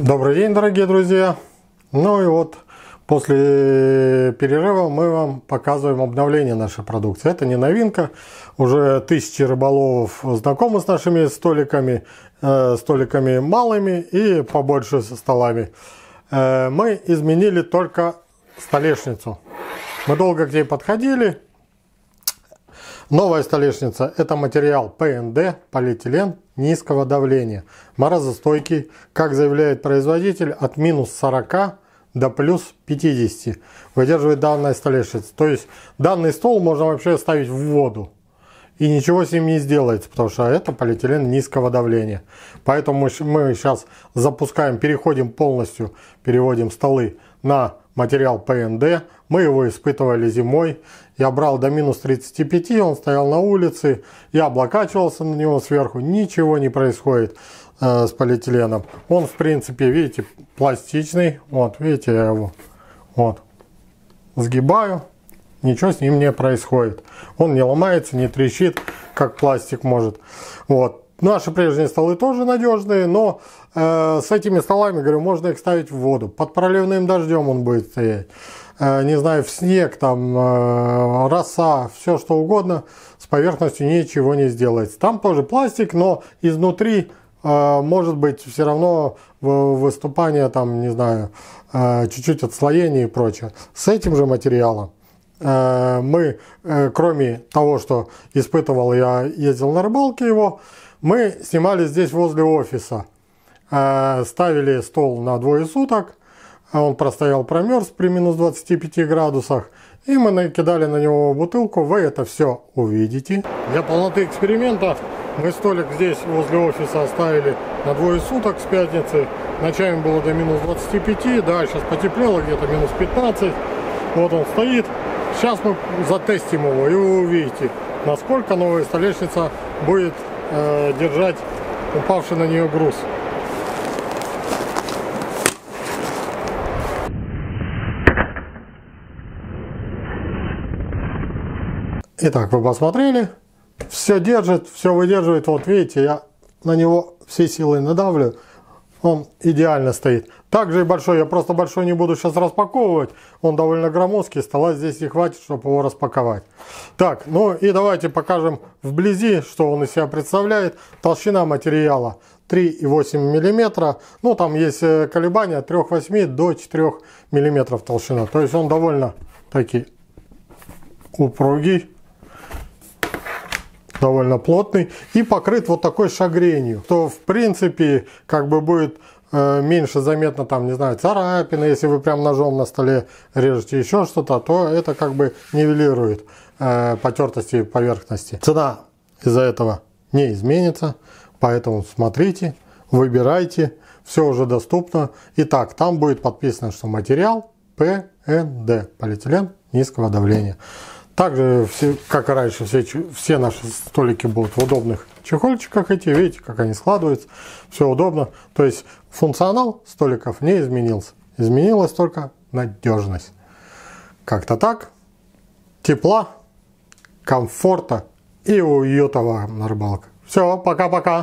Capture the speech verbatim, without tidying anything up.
Добрый день, дорогие друзья! Ну и вот после перерыва мы вам показываем обновление нашей продукции. Это не новинка, уже тысячи рыболовов знакомы с нашими столиками, э, столиками малыми и побольше со столами. Э, мы изменили только столешницу. Мы долго к ней подходили. Новая столешница – это материал П Н Д, полиэтилен низкого давления, морозостойкий, как заявляет производитель, от минус сорока до плюс пятидесяти выдерживает данная столешница. То есть данный стол можно вообще ставить в воду и ничего с ним не сделается, потому что это полиэтилен низкого давления. Поэтому мы сейчас запускаем, переходим полностью, переводим столы на материал П Н Д. Мы его испытывали зимой. Я брал до минус тридцати пяти, он стоял на улице. Я облокачивался на него сверху. Ничего не происходит э, с полиэтиленом. Он, в принципе, видите, пластичный. Вот, видите, я его вот сгибаю. Ничего с ним не происходит. Он не ломается, не трещит, как пластик может. Вот. Наши прежние столы тоже надежные, но э, с этими столами, говорю, можно их ставить в воду. Под проливным дождем он будет стоять. Э, не знаю, в снег, там, э, роса, все что угодно. С поверхностью ничего не сделается. Там тоже пластик, но изнутри э, может быть все равно выступание, там, не знаю, чуть-чуть э, отслоение и прочее. С этим же материалом э, мы, э, кроме того, что испытывал, я ездил на рыбалке его, мы снимали здесь возле офиса, ставили стол на двое суток, он простоял, промерз при минус двадцати пяти градусах, и мы накидали на него бутылку, вы это все увидите. Для полноты эксперимента мы столик здесь возле офиса оставили на двое суток с пятницы, ночами было до минус двадцати пяти, да, сейчас потеплело, где-то минус пятнадцать, вот он стоит. Сейчас мы затестим его, и вы увидите, насколько новая столешница будет держать упавший на нее груз. Итак, вы посмотрели, все держит, все выдерживает. Вот видите, я на него всей силой надавлю, он идеально стоит. Также и большой, я просто большой не буду сейчас распаковывать, он довольно громоздкий, стола здесь не хватит, чтобы его распаковать. Так, ну и давайте покажем вблизи, что он из себя представляет. Толщина материала три и восемь миллиметра, ну там есть колебания от трёх и восьми до четырёх миллиметров толщина, то есть он довольно таки упругий, довольно плотный и покрыт вот такой шагренью, то в принципе как бы будет э, меньше заметно, там, не знаю, царапины, если вы прям ножом на столе режете еще что-то, то это как бы нивелирует э, потертости поверхности. Цена из-за этого не изменится, поэтому смотрите, выбирайте, все уже доступно. Итак, там будет подписано, что материал П Н Д, полиэтилен низкого давления. Также, все, как и раньше, все, все наши столики будут в удобных чехольчиках эти. Видите, как они складываются. Все удобно. То есть функционал столиков не изменился. Изменилась только надежность. Как-то так. Тепла, комфорта и уюта вам на рыбалке. Все, пока-пока.